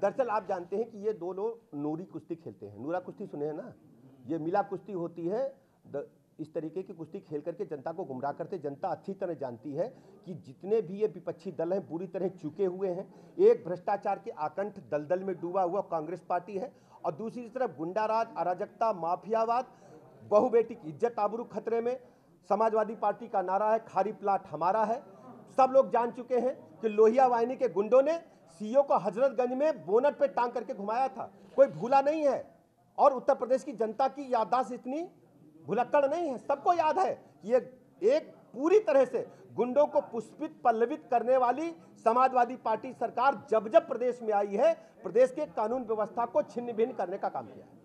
दरअसल आप जानते हैं कि ये दो लोग नूरी कुश्ती खेलते हैं, नूरा कुश्ती सुने हैं ना, ये मिला कुश्ती होती है। इस तरीके की कुश्ती खेल करके जनता को गुमराह करते। जनता अच्छी तरह जानती है कि जितने भी ये विपक्षी दल हैं बुरी तरह चुके हुए हैं। एक भ्रष्टाचार के आकंठ दलदल में डूबा हुआ कांग्रेस पार्टी है और दूसरी तरफ गुंडाराज, अराजकता, माफियावाद, बहु बेटी की इज्जत आबरू खतरे में। समाजवादी पार्टी का नारा है खारी प्लाट हमारा है। सब लोग जान चुके हैं कि लोहिया वाहिनी के गुंडों ने सीईओ को हजरतगंज में बोनट पर टांग करके घुमाया था, कोई भूला नहीं है। और उत्तर प्रदेश की जनता की याददाश्त इतनी भुलक्कड़ नहीं है, सबको याद है। ये एक पूरी तरह से गुंडों को पुष्पित पल्लवित करने वाली समाजवादी पार्टी सरकार जब जब प्रदेश में आई है, प्रदेश के कानून व्यवस्था को छिन्न भिन्न करने का काम किया है।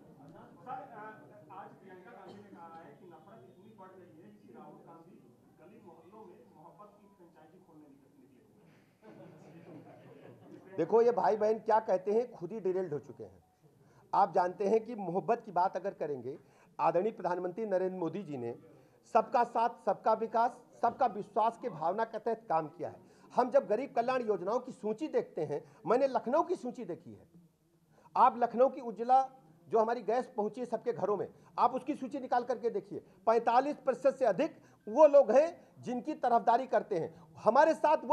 देखो ये भाई बहन क्या कहते हैं, खुद ही डिरेल्ड हो चुके हैं। आप जानते हैं कि मोहब्बत की बात अगर करेंगे, आदरणीय प्रधानमंत्री नरेंद्र मोदी जी ने सबका साथ, सबका विकास, सबका विश्वास के भावना के तहत काम किया है। हम जब गरीब कल्याण योजनाओं की सूची देखते हैं, मैंने लखनऊ की सूची देखी है। आप लखनऊ की उज्ज्वला जो हमारी गैस पहुंची है सबके घरों में, आप उसकी सूची निकाल करके देखिए। 45% से अधिक वो लोग हैं जिनकी तरफदारी करते हैं। हमारे साथ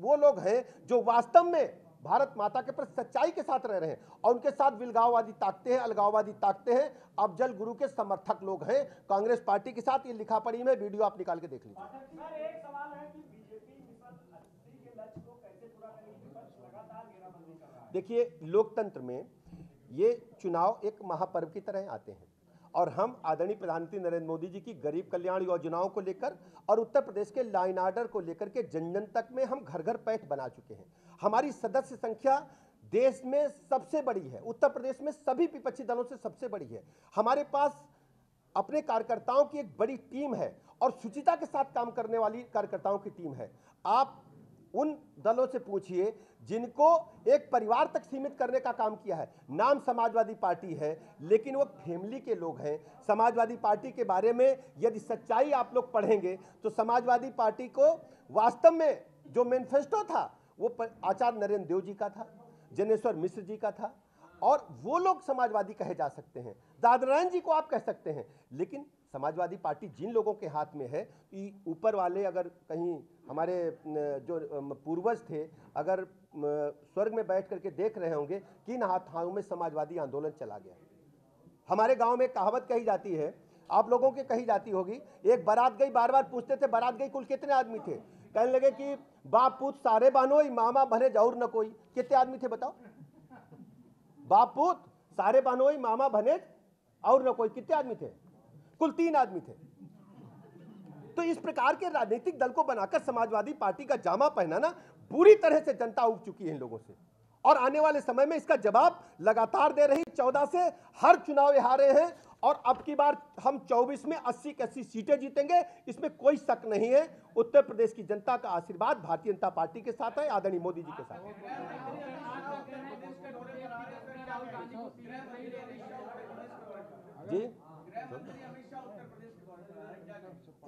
वो लोग हैं जो वास्तव में भारत माता के प्रति सच्चाई के साथ रह रहे हैं और उनके साथ विलगाववादी ताकते हैं, अलगाववादी ताकते हैं, अफजल गुरु के समर्थक लोग हैं। कांग्रेस पार्टी के साथ ये लिखा पड़ी में वीडियो आप निकाल के देख लीजिए। सर एक सवाल है कि बीजेपी विपक्ष 80 के लक्ष्य को कैसे पूरा करेगी? विपक्ष लगातार घेराबंदी कर रहा है। देखिए लोकतंत्र में ये चुनाव एक महापर्व की तरह आते हैं और हम आदरणीय प्रधानमंत्री नरेंद्र मोदी जी की गरीब कल्याण योजनाओं को लेकर और उत्तर प्रदेश के लॉ एंड ऑर्डर को लेकर के जन जन तक में हम घर घर पैठ बना चुके हैं। हमारी सदस्य संख्या देश में सबसे बड़ी है, उत्तर प्रदेश में सभी विपक्षी दलों से सबसे बड़ी है। हमारे पास अपने कार्यकर्ताओं की एक बड़ी टीम है और शुचिता के साथ काम करने वाली कार्यकर्ताओं की टीम है। आप उन दलों से पूछिए जिनको एक परिवार तक सीमित करने का काम किया है। नाम समाजवादी पार्टी है लेकिन वो फैमिली के लोग हैं। समाजवादी पार्टी के बारे में यदि सच्चाई आप लोग पढ़ेंगे तो समाजवादी पार्टी को वास्तव में जो मैनिफेस्टो था वो आचार्य नरेंद्र देव जी का था, जनेश्वर मिश्र जी का था और वो लोग समाजवादी कहे जा सकते हैं। दादरायण जी को आप कह सकते हैं। लेकिन समाजवादी पार्टी जिन लोगों के हाथ में है, ऊपर वाले अगर कहीं हमारे जो पूर्वज थे अगर स्वर्ग में बैठ करके देख रहे होंगे किन हाथों में समाजवादी आंदोलन चला गया। हमारे गांव में कहावत कही जाती है, आप लोगों के कही जाती होगी, एक बारात गई, बार बार पूछते थे बारात गई कुल कितने आदमी थे, कहने लगे कि बाप पूत सारे बहनोई मामा भले जाऊर न कोई। कितने आदमी थे बताओ? बाप पूत सारे बहनोई मामा भले और न कोई। कितने आदमी थे? कुल 3 आदमी थे। तो इस प्रकार के राजनीतिक दल को बनाकर समाजवादी पार्टी का जामा पहनाना, पूरी तरह से जनता उग चुकी है इन लोगों से और आने वाले समय में इसका जवाब लगातार दे रही। 14 से हर चुनाव हारे हैं और अब की बार हम 24 में 80 की 80 सीटें जीतेंगे, इसमें कोई शक नहीं है। उत्तर प्रदेश की जनता का आशीर्वाद भारतीय जनता पार्टी के साथ है, आदरणीय मोदी जी के साथ जी।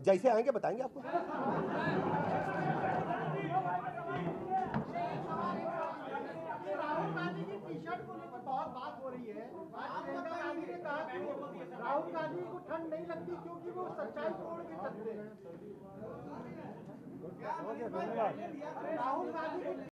जैसे आएंगे बताएंगे आपको। राहुल गांधी की टी-शर्ट को लेकर बहुत बात हो रही है। प्रियंका गांधी ने कहा कि राहुल गांधी को ठंड नहीं लगती क्योंकि वो सच्चाई छोड़ के चलते हैं। राहुल गांधी